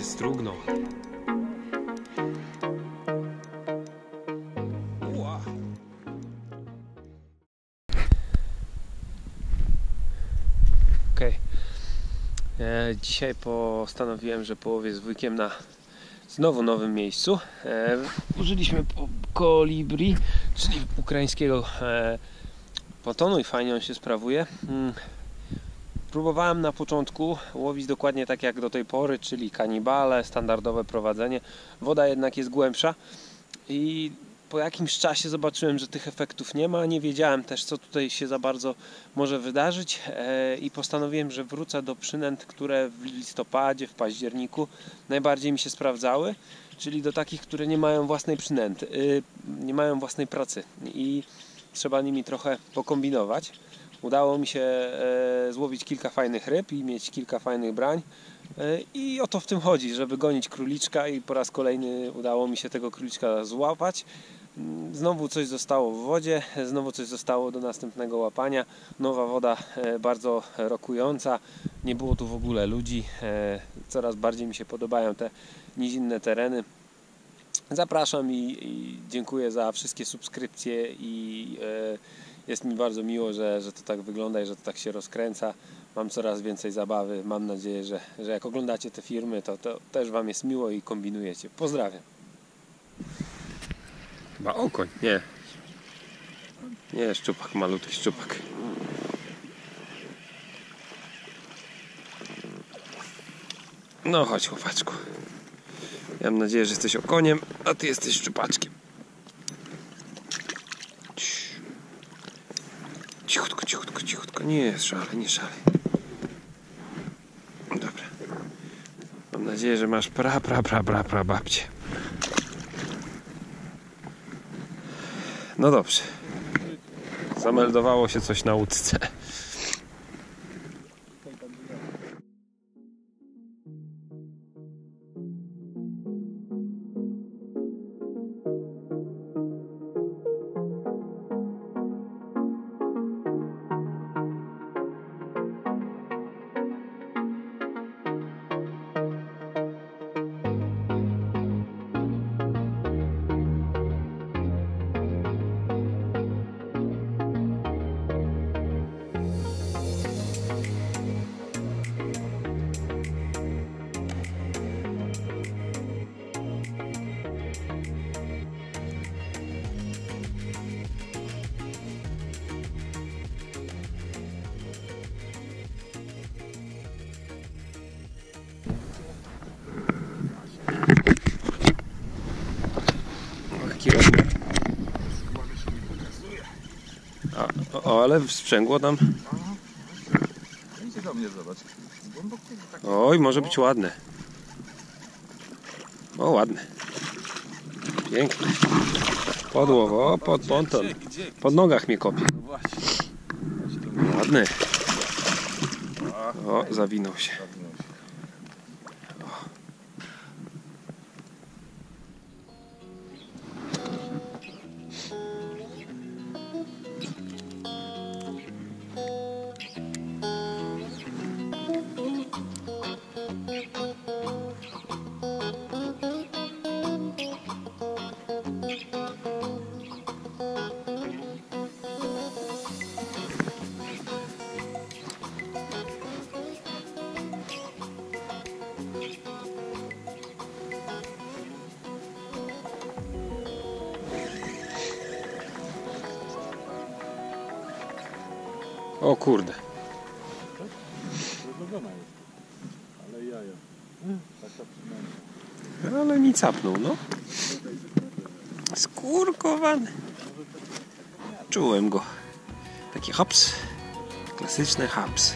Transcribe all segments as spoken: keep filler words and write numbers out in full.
jest trudno. Ua. Ok. E, dzisiaj postanowiłem, że połowię z wujkiem na znowu nowym miejscu. E, użyliśmy kolibri, czyli ukraińskiego e, potonu i fajnie on się sprawuje. Mm. Próbowałem na początku łowić dokładnie tak jak do tej pory, czyli kanibale, standardowe prowadzenie. Woda jednak jest głębsza i po jakimś czasie zobaczyłem, że tych efektów nie ma. Nie wiedziałem też, co tutaj się za bardzo może wydarzyć i postanowiłem, że wrócę do przynęt, które w listopadzie, w październiku najbardziej mi się sprawdzały, czyli do takich, które nie mają własnej przynęty, nie mają własnej pracy i trzeba nimi trochę pokombinować. Udało mi się e, złowić kilka fajnych ryb i mieć kilka fajnych brań e, i o to w tym chodzi, żeby gonić króliczka i po raz kolejny udało mi się tego króliczka złapać. Znowu coś zostało w wodzie, znowu coś zostało do następnego łapania. Nowa woda e, bardzo rokująca, nie było tu w ogóle ludzi. E, coraz bardziej mi się podobają te nizinne tereny. Zapraszam i, i dziękuję za wszystkie subskrypcje i e, jest mi bardzo miło, że, że to tak wygląda i że to tak się rozkręca. Mam coraz więcej zabawy. Mam nadzieję, że, że jak oglądacie te filmy, to, to też Wam jest miło i kombinujecie. Pozdrawiam. Chyba okoń. Nie. Nie, szczupak, malutki szczupak. No chodź, chłopaczku. Ja mam nadzieję, że jesteś okoniem, a Ty jesteś szczupaczkiem. Cichutko, cichutko, cichutko. Nie szalej, nie szalej. Dobra. Mam nadzieję, że masz pra, pra, pra, pra, pra babcie. No dobrze. Zameldowało się coś na łódce. O, ale sprzęgło tam. Idzie do mnie, zobacz. Oj, może być ładne. O, ładne. Piękne. Podłowo, pod ponton. Pod nogach mnie kopie. Ładny. O, zawinął się. O kurde. Ale jaja. Ale mi capnął, no. Skórkowany. Czułem go. Taki haps. Klasyczny haps.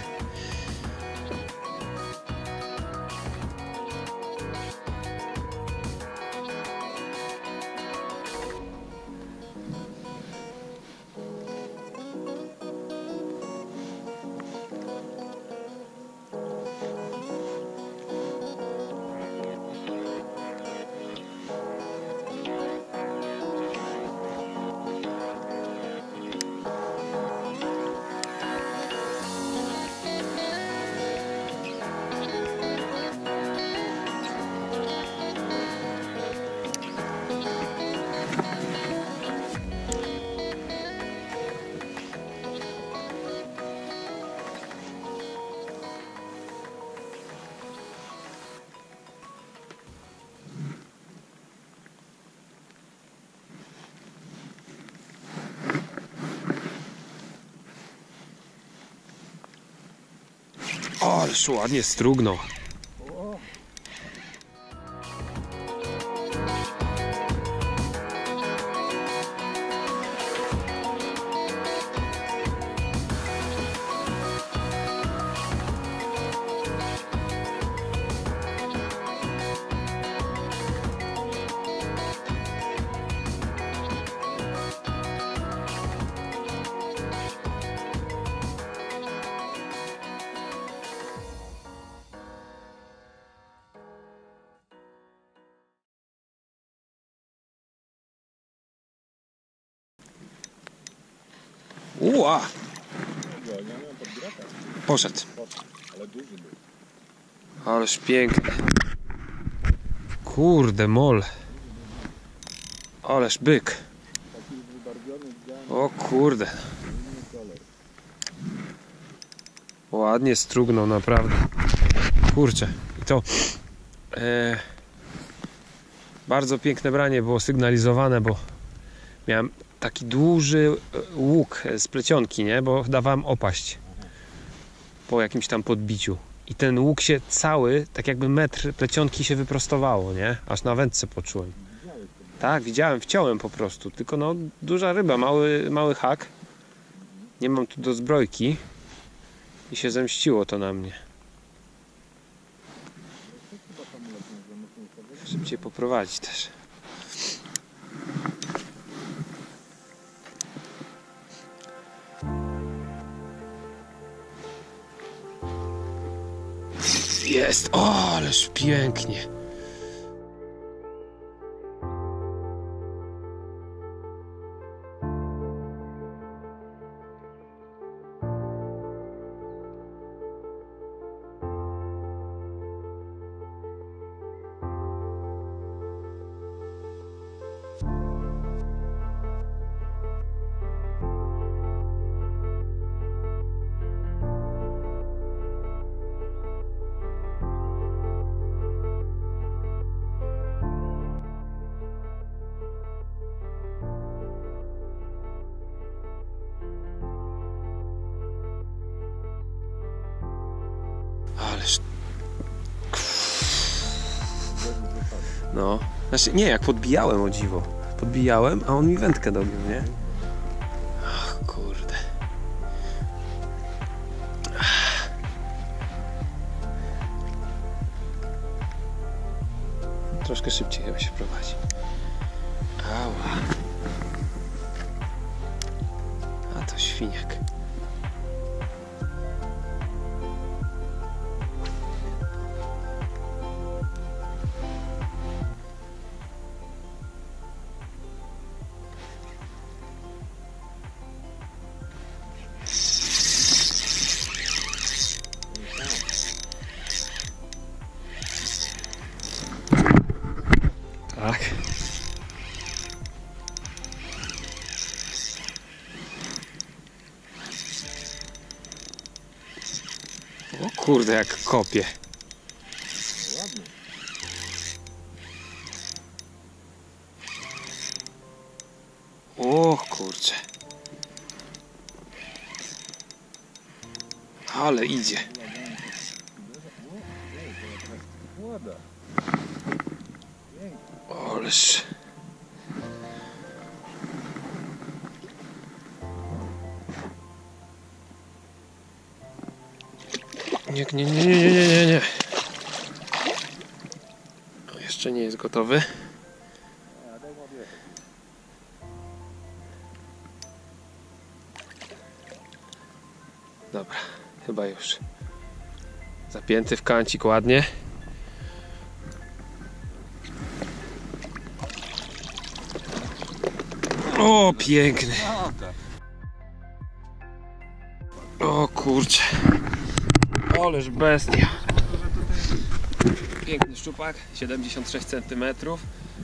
O, ależ ładnie strugnął. Uła! Poszedł. Ależ piękny. Kurde mol. Ależ byk. O kurde. Ładnie strugnął naprawdę. Kurczę. I to e, bardzo piękne branie było sygnalizowane, bo miałem taki duży łuk z plecionki, nie? Bo dawałem opaść po jakimś tam podbiciu. I ten łuk się cały, tak jakby metr plecionki się wyprostowało, nie? Aż na wędce poczułem. Tak, widziałem, wciąłem po prostu. Tylko no, duża ryba, mały, mały hak. Nie mam tu do zbrojki. I się zemściło to na mnie. Szybciej poprowadzić też. Jest! O, ależ pięknie! Ależ... No, znaczy nie, jak podbijałem, o dziwo. Podbijałem, a on mi wędkę dobił, nie? Ach, kurde. Ach. Troszkę szybciej chyba się prowadzi. Ała. A to świniak. O kurde, jak kopie. O kurcze. Ale idzie. Oleż. Nie, nie, nie, nie, nie, nie, nie. No, jeszcze nie jest gotowy. Dobra, chyba już. Zapięty w kancik ładnie. O, piękny. O kurczę. Oleż bestia. Piękny szczupak, siedemdziesiąt sześć centymetrów.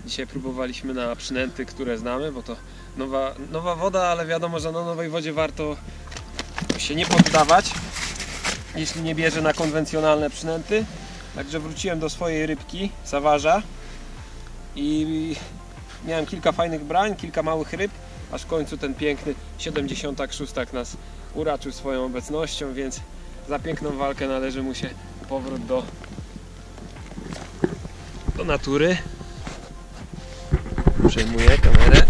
Dzisiaj próbowaliśmy na przynęty, które znamy, bo to nowa, nowa woda, ale wiadomo, że na nowej wodzie warto się nie poddawać, jeśli nie bierze na konwencjonalne przynęty. Także wróciłem do swojej rybki, Savaza, i miałem kilka fajnych brań, kilka małych ryb, aż w końcu ten piękny siedemdziesiąt sześć nas uraczył swoją obecnością, więc za piękną walkę należy mu się powrót do, do natury. Przejmuję kamerę.